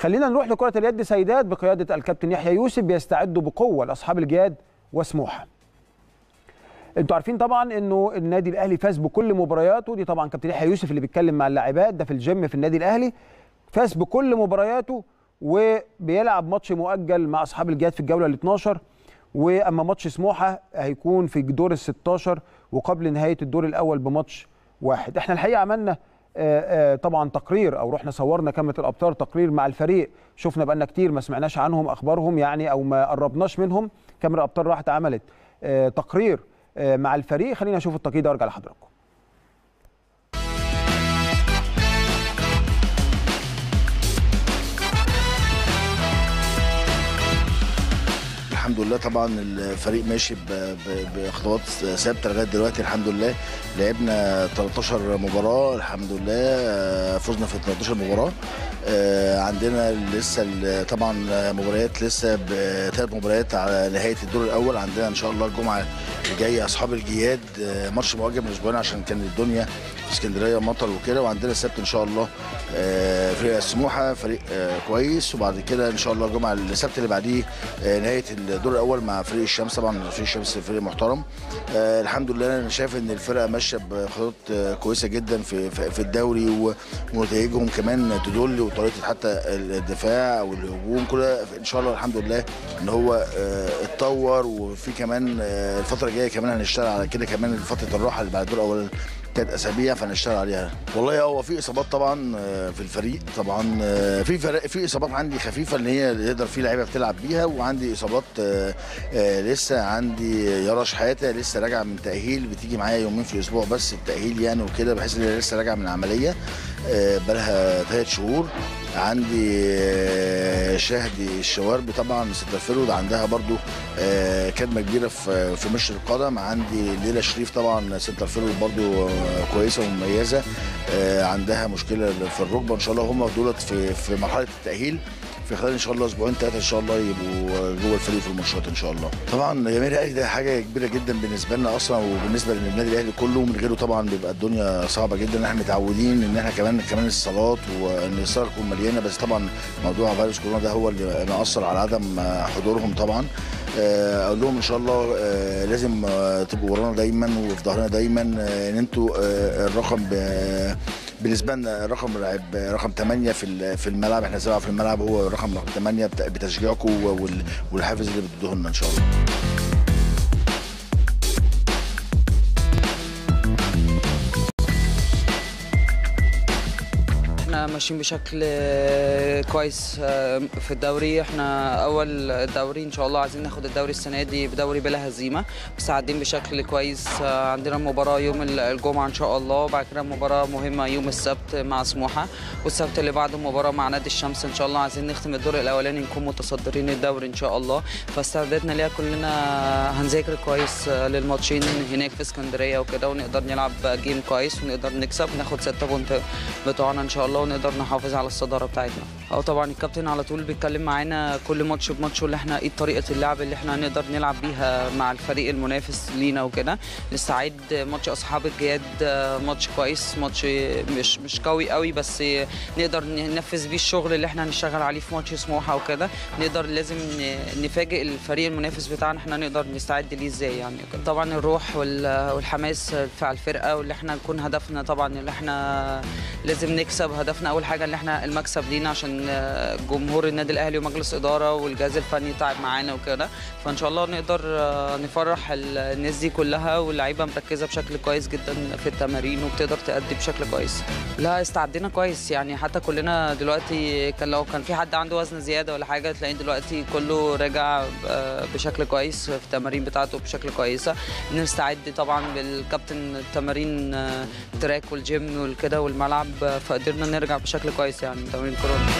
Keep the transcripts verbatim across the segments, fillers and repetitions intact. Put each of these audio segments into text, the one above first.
خلينا نروح لكرة اليد سيدات بقيادة الكابتن يحيى يوسف، بيستعدوا بقوة لأصحاب الجياد وسموحة. انتوا عارفين طبعا انه النادي الاهلي فاز بكل مبارياته، دي طبعا كابتن يحيى يوسف اللي بيتكلم مع اللاعبات ده في الجيم في النادي الاهلي، فاز بكل مبارياته وبيلعب ماتش مؤجل مع اصحاب الجياد في الجوله الثانية عشرة، واما ماتش سموحه هيكون في دور الستة عشر وقبل نهايه الدور الاول بماتش واحد. احنا الحقيقه عملنا آآ آآ طبعا تقرير او رحنا صورنا كاميرا الابطال تقرير مع الفريق، شفنا بقالنا كتير ما سمعناش عنهم اخبارهم يعني او ما قربناش منهم، كاميرا الابطال راحت عملت تقرير مع الفريق. خلينا نشوف التقييم ده وارجع لحضراتكم. الحمد لله طبعا الفريق ماشي بخطوات ثابته لغايه دلوقتي الحمد لله، لعبنا ثلاثة عشر مباراه الحمد لله، فزنا في ثلاثة عشر مباراه، عندنا لسه طبعا مباريات، لسه ثلاث مباريات على نهايه الدور الاول، عندنا ان شاء الله الجمعه الجايه اصحاب الجياد ماتش مؤجل من اسبوعين عشان كان الدنيا في اسكندريه مطر وكده، وعندنا السبت ان شاء الله فريق السموحه فريق كويس، وبعد كده ان شاء الله الجمعه السبت اللي بعديه نهايه الدور الاول مع فريق الشمس، طبعا فريق الشمس فريق محترم. آه الحمد لله انا شايف ان الفرقه ماشيه بخطوات آه كويسه جدا في في الدوري، ونتائجهم كمان تدل، وطريقه حتى الدفاع والهجوم كلها ان شاء الله الحمد لله ان هو آه اتطور، وفي كمان آه الفتره الجايه كمان هنشتغل على كده، كمان فتره الراحه اللي بعد الدور الاول ثلاث اسابيع فنشتغل عليها. والله هو في اصابات طبعا في الفريق، طبعا في في اصابات عندي خفيفه اللي هي يقدر في لعيبه بتلعب بيها، وعندي اصابات لسه، عندي يرش حياته لسه راجع من تاهيل، بتيجي معايا يومين في الاسبوع بس التاهيل يعني وكده، بحيث ان لسه راجع من عمليه بقالها ثلاث شهور. عندي شاهدي الشواربي طبعا سترفيلد عندها برضو كدمه كبيره في في مشي القدم، عندي ليلى شريف طبعا سترفيلد برضو كويسه ومميزه عندها مشكله في الركبه، ان شاء الله هم دولت في في مرحله التاهيل، في خلال ان شاء الله اسبوعين ثلاثه ان شاء الله يبقوا جوه الفريق في الماتشات ان شاء الله. طبعا جماهير الاهلي ده حاجه كبيره جدا بالنسبه لنا اصلا، وبالنسبه للنادي الاهلي كله، من غيره طبعا بيبقى الدنيا صعبه جدا، احنا متعودين ان احنا كمان كمان الصالات وان الصاله تكون مليانه، بس طبعا موضوع فيروس كورونا ده هو اللي مأثر على عدم حضورهم طبعا. اقول لهم ان شاء الله لازم تبقوا ورانا دايما وفي ظهرنا دايما، ان انتوا الرقم بالنسبه لنا رقم لاعب رقم ثمانية في في الملعب، احنا سبعة في الملعب، هو رقم رقم ثمانية بتشجيعكم والحافز اللي بتدوه لنا ان شاء الله. احنا ماشيين بشكل كويس في الدوري، احنا اول دوري ان شاء الله، عايزين ناخد الدوري السنه دي بدوري بلا هزيمه، بس عادين بشكل كويس. عندنا مباراه يوم الجمعه ان شاء الله، وبعد كده مباراه مهمه يوم السبت مع سموحه، والسبت اللي بعده مباراه مع نادي الشمس ان شاء الله، عايزين نختم الدور الاولاني نكون متصدرين الدوري ان شاء الله، فاستعدادنا ليها كلنا هنذاكر كويس للماتشين هناك في اسكندريه وكده، ونقدر نلعب جيم كويس ونقدر نكسب ناخد ستة بونت بتوعنا ان شاء الله، ونقدر نحافظ على الصداره بتاعتنا. اه طبعا الكابتن على طول بيتكلم معانا كل ماتش بماتش، اللي احنا ايه طريقه اللعب اللي احنا هنقدر نلعب بيها مع الفريق المنافس لينا وكده. نستعد ماتش اصحاب الجياد ماتش كويس، ماتش مش مش قوي قوي بس نقدر ننفذ بيه الشغل اللي احنا هنشتغل عليه في ماتش سموحه وكده، نقدر لازم نفاجئ الفريق المنافس بتاعنا احنا نقدر نستعد ليه ازاي يعني وكدا. طبعا الروح والحماس بتاع الفرقه، واللي احنا نكون هدفنا طبعا اللي احنا لازم نكسب، هدفنا اول حاجه ان احنا المكسب لينا عشان جمهور النادي الاهلي ومجلس اداره والجهاز الفني تعب معانا وكده، فان شاء الله نقدر نفرح الناس دي كلها، واللعيبه مركزه بشكل كويس جدا في التمارين وبتقدر تأدي بشكل كويس. لا استعدينا كويس يعني، حتى كلنا دلوقتي كان لو كان في حد عنده وزن زياده ولا حاجه تلاقيه دلوقتي كله راجع بشكل كويس في التمارين بتاعته بشكل كويسه. بنستعد طبعا بالكابتن التمارين تراك والجيم والكده والملعب، فقدرنا نرجع بشكل كويس يعني تمرين كورونا.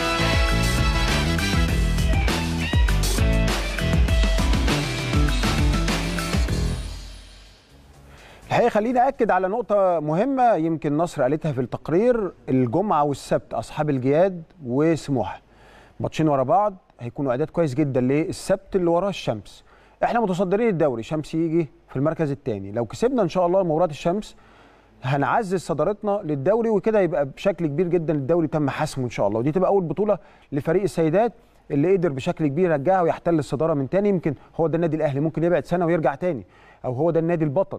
الحقيقه خليني اكد على نقطه مهمه يمكن نصر قالتها في التقرير، الجمعه والسبت اصحاب الجياد وسموحه ماتشين ورا بعض، هيكونوا اعداد كويس جدا للسبت اللي وراه الشمس. احنا متصدرين الدوري، شمس يجي في المركز الثاني، لو كسبنا ان شاء الله مباراه الشمس هنعزز صدارتنا للدوري، وكده يبقى بشكل كبير جدا الدوري تم حسمه ان شاء الله، ودي تبقى اول بطوله لفريق السيدات اللي قدر بشكل كبير يرجعها ويحتل الصداره من تاني. يمكن هو ده النادي الاهلي، ممكن يبعد سنه ويرجع تاني، او هو ده النادي البطل،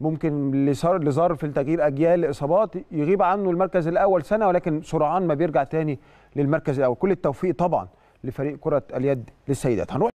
ممكن اللي صار في تغيير اجيال الاصابات يغيب عنه المركز الاول سنه، ولكن سرعان ما بيرجع تاني للمركز الاول. كل التوفيق طبعا لفريق كره اليد للسيدات. هنروح